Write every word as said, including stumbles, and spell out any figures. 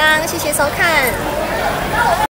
样，谢谢收看。